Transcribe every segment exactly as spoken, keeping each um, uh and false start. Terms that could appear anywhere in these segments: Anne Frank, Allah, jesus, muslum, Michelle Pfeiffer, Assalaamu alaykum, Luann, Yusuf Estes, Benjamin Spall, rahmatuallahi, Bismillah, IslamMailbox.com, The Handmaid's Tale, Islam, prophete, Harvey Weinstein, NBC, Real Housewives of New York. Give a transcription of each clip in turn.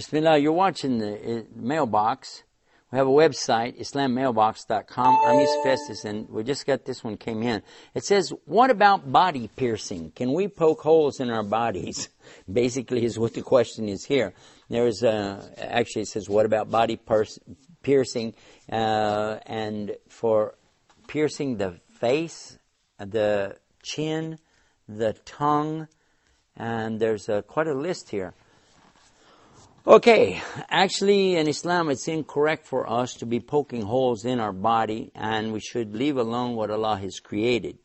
Bismillah, you're watching the mailbox. We have a website, Islam Mailbox dot com. I'm Yusuf Estes, and we just got this one came in. It says, what about body piercing? Can we poke holes in our bodies? Basically is what the question is here. There's uh, actually it says, what about body piercing? Uh, and for piercing the face, the chin, the tongue, and there's uh, quite a list here. Okay, actually in Islam it's incorrect for us to be poking holes in our body, and we should leave alone what Allah has created.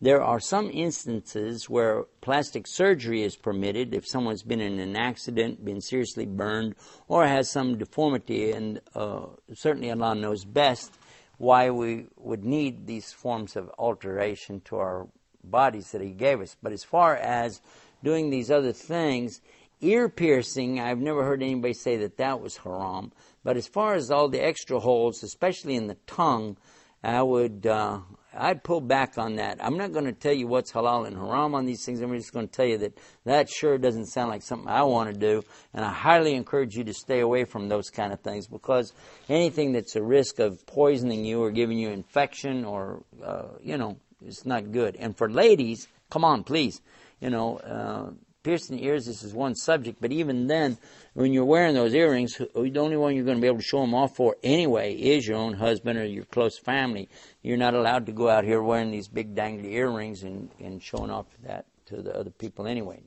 There are some instances where plastic surgery is permitted if someone's been in an accident, been seriously burned, or has some deformity, and uh, certainly Allah knows best why we would need these forms of alteration to our bodies that He gave us. But as far as doing these other things, ear piercing, I've never heard anybody say that that was haram. But as far as all the extra holes, especially in the tongue, I would, uh, I'd pull back on that. I'm not going to tell you what's halal and haram on these things. I'm just going to tell you that that sure doesn't sound like something I want to do. And I highly encourage you to stay away from those kind of things, because anything that's a risk of poisoning you or giving you infection or, uh, you know, it's not good. And for ladies, come on, please, you know, uh, piercing ears, this is one subject, but even then, when you're wearing those earrings, the only one you're going to be able to show them off for anyway is your own husband or your close family. You're not allowed to go out here wearing these big dangly earrings and, and showing off that to the other people anyway.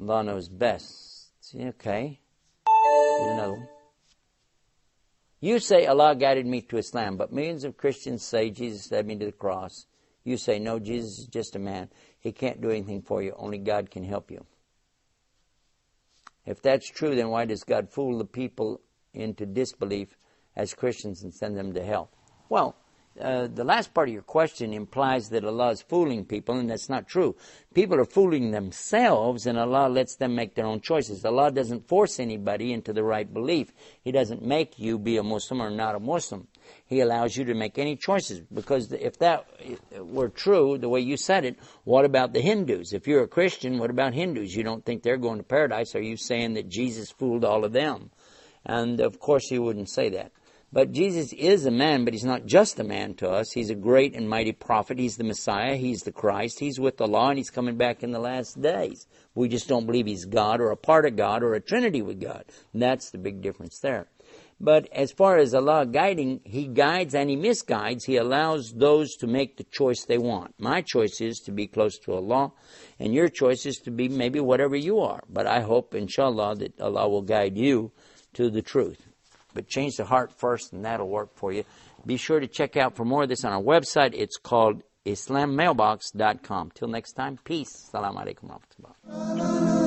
Allah knows best. See, okay. You know. You say Allah guided me to Islam, but millions of Christians say Jesus led me to the cross. You say, no, Jesus is just a man. He can't do anything for you. Only God can help you. If that's true, then why does God fool the people into disbelief as Christians and send them to hell? Well, uh, the last part of your question implies that Allah is fooling people, and that's not true. People are fooling themselves, and Allah lets them make their own choices. Allah doesn't force anybody into the right belief. He doesn't make you be a Muslim or not a Muslim. He allows you to make any choices, because if that were true, the way you said it, what about the Hindus? If you're a Christian, what about Hindus? You don't think they're going to paradise. Are you saying that Jesus fooled all of them? And of course you wouldn't say that. But Jesus is a man, but He's not just a man to us. He's a great and mighty prophet. He's the Messiah. He's the Christ. He's with Allah, and He's coming back in the last days. We just don't believe He's God or a part of God or a trinity with God. And that's the big difference there. But as far as Allah guiding, He guides and He misguides. He allows those to make the choice they want. My choice is to be close to Allah, and your choice is to be maybe whatever you are. But I hope, inshallah, that Allah will guide you to the truth. But change the heart first, and that'll work for you. Be sure to check out for more of this on our website. It's called Islam Mailbox dot com. Till next time, peace. Assalaamu alaykum wa rahmatullah.